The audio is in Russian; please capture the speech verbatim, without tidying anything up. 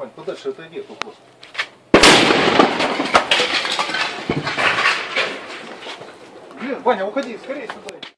Вань, подальше отойди от угла. Блин, Ваня, уходи, скорее сюда.